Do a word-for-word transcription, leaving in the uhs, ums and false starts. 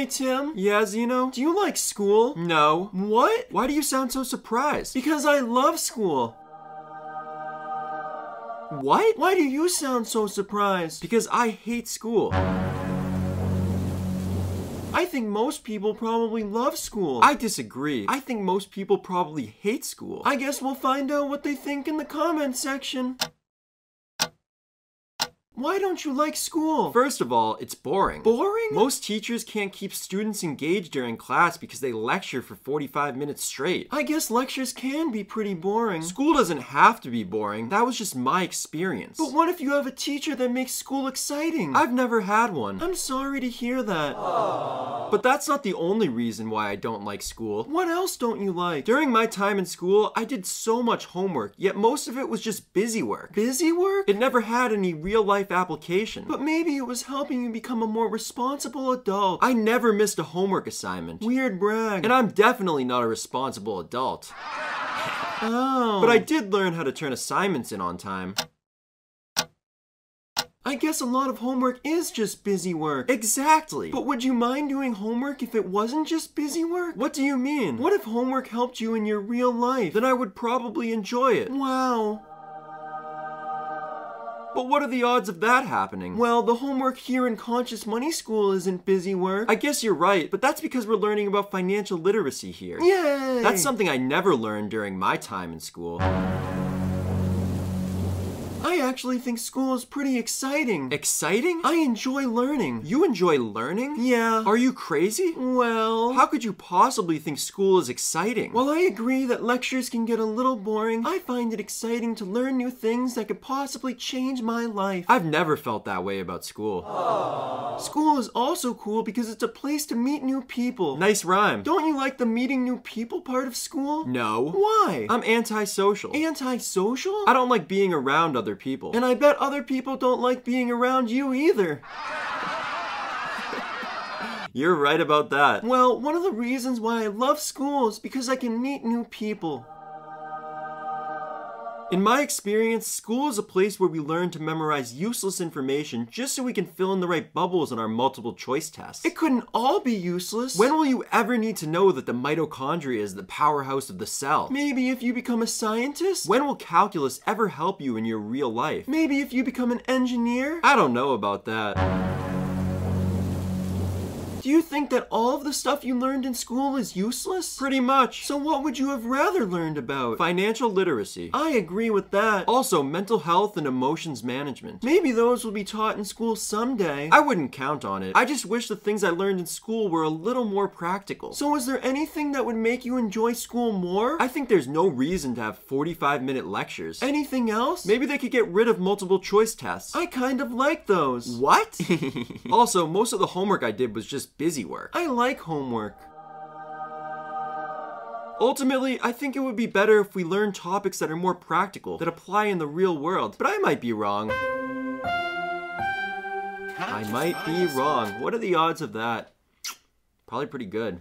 Hey, Tim. Yeah, Zeno? Do you like school? No. What? Why do you sound so surprised? Because I love school. What? Why do you sound so surprised? Because I hate school. I think most people probably love school. I disagree. I think most people probably hate school. I guess we'll find out what they think in the comments section. Why don't you like school? First of all, it's boring. Boring? Most teachers can't keep students engaged during class because they lecture for forty-five minutes straight. I guess lectures can be pretty boring. School doesn't have to be boring. That was just my experience. But what if you have a teacher that makes school exciting? I've never had one. I'm sorry to hear that. Aww. But that's not the only reason why I don't like school. What else don't you like? During my time in school, I did so much homework, yet most of it was just busy work. Busy work? It never had any real life application. But maybe it was helping you become a more responsible adult. I never missed a homework assignment. Weird brag. And I'm definitely not a responsible adult. Oh. But I did learn how to turn assignments in on time. I guess a lot of homework is just busy work. Exactly. But would you mind doing homework if it wasn't just busy work? What do you mean? What if homework helped you in your real life? Then I would probably enjoy it. Wow. But what are the odds of that happening? Well, the homework here in Conscious Money School isn't busy work. I guess you're right, but that's because we're learning about financial literacy here. Yay! That's something I never learned during my time in school. I actually think school is pretty exciting. Exciting? I enjoy learning. You enjoy learning? Yeah. Are you crazy? Well, how could you possibly think school is exciting? While I agree that lectures can get a little boring, I find it exciting to learn new things that could possibly change my life. I've never felt that way about school. Aww. School is also cool because it's a place to meet new people. Nice rhyme. Don't you like the meeting new people part of school? No. Why? I'm antisocial. Antisocial? I don't like being around other people. And I bet other people don't like being around you either. You're right about that. Well, one of the reasons why I love school is because I can meet new people. In my experience, school is a place where we learn to memorize useless information just so we can fill in the right bubbles on our multiple choice tests. It couldn't all be useless. When will you ever need to know that the mitochondria is the powerhouse of the cell? Maybe if you become a scientist? When will calculus ever help you in your real life? Maybe if you become an engineer? I don't know about that. Do you think that all of the stuff you learned in school is useless? Pretty much. So what would you have rather learned about? Financial literacy. I agree with that. Also, mental health and emotions management. Maybe those will be taught in school someday. I wouldn't count on it. I just wish the things I learned in school were a little more practical. So is there anything that would make you enjoy school more? I think there's no reason to have forty-five minute lectures. Anything else? Maybe they could get rid of multiple choice tests. I kind of like those. What? Also, most of the homework I did was just busy work. I like homework. Ultimately, I think it would be better if we learn topics that are more practical, that apply in the real world. But I might be wrong. I might be wrong. What are the odds of that? Probably pretty good.